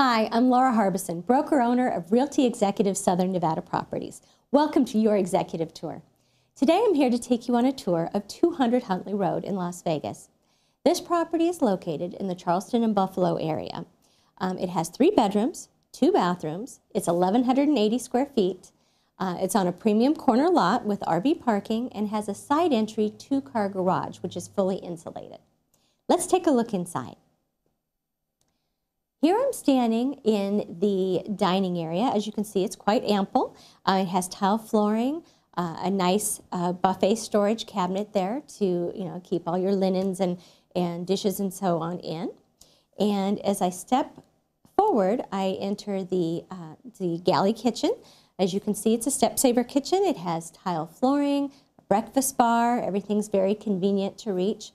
Hi, I'm Laura Harbison, broker-owner of Realty Executive Southern Nevada Properties. Welcome to your executive tour. Today I'm here to take you on a tour of 200 Huntly Road in Las Vegas. This property is located in the Charleston and Buffalo area. It has 3 bedrooms, 2 bathrooms, it's 1,180 square feet, it's on a premium corner lot with RV parking and has a side entry 2-car garage which is fully insulated. Let's take a look inside. Here I'm standing in the dining area. As you can see, it's quite ample. It has tile flooring, a nice buffet storage cabinet there to keep all your linens and dishes and so on in. And as I step forward, I enter the galley kitchen. As you can see, it's a Step Saver kitchen. It has tile flooring, a breakfast bar. Everything's very convenient to reach.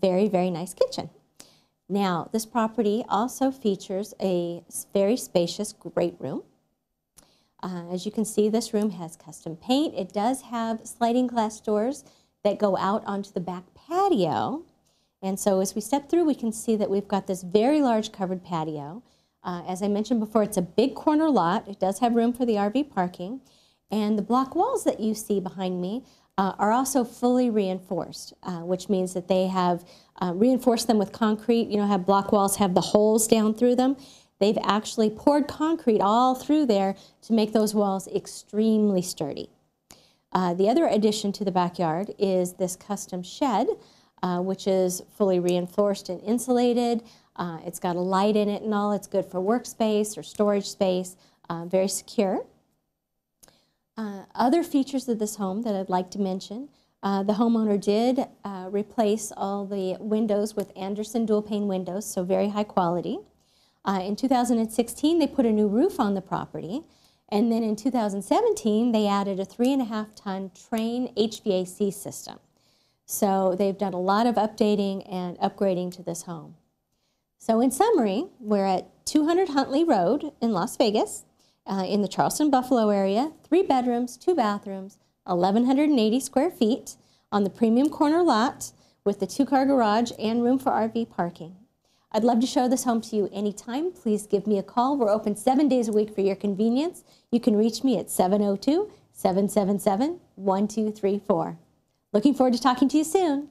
Very, very nice kitchen. Now, this property also features a very spacious, great room. As you can see, this room has custom paint. It does have sliding glass doors that go out onto the back patio. And so as we step through, we can see that we've got this very large covered patio. As I mentioned before, it's a big corner lot. It does have room for the RV parking. And the block walls that you see behind me are also fully reinforced, which means that they have reinforced them with concrete. You know, have block walls have the holes down through them. They've actually poured concrete all through there to make those walls extremely sturdy. The other addition to the backyard is this custom shed, which is fully reinforced and insulated. It's got a light in it and all. It's good for workspace or storage space, very secure. Other features of this home that I'd like to mention, the homeowner did replace all the windows with Andersen dual pane windows, so very high quality. In 2016, they put a new roof on the property, and then in 2017, they added a 3.5-ton Trane HVAC system. So they've done a lot of updating and upgrading to this home. So in summary, we're at 200 Huntly Road in Las Vegas. In the Charleston, Buffalo area, 3 bedrooms, 2 bathrooms, 1,180 square feet on the premium corner lot with the 2-car garage and room for RV parking. I'd love to show this home to you anytime. Please give me a call. We're open 7 days a week for your convenience. You can reach me at 702-777-1234. Looking forward to talking to you soon.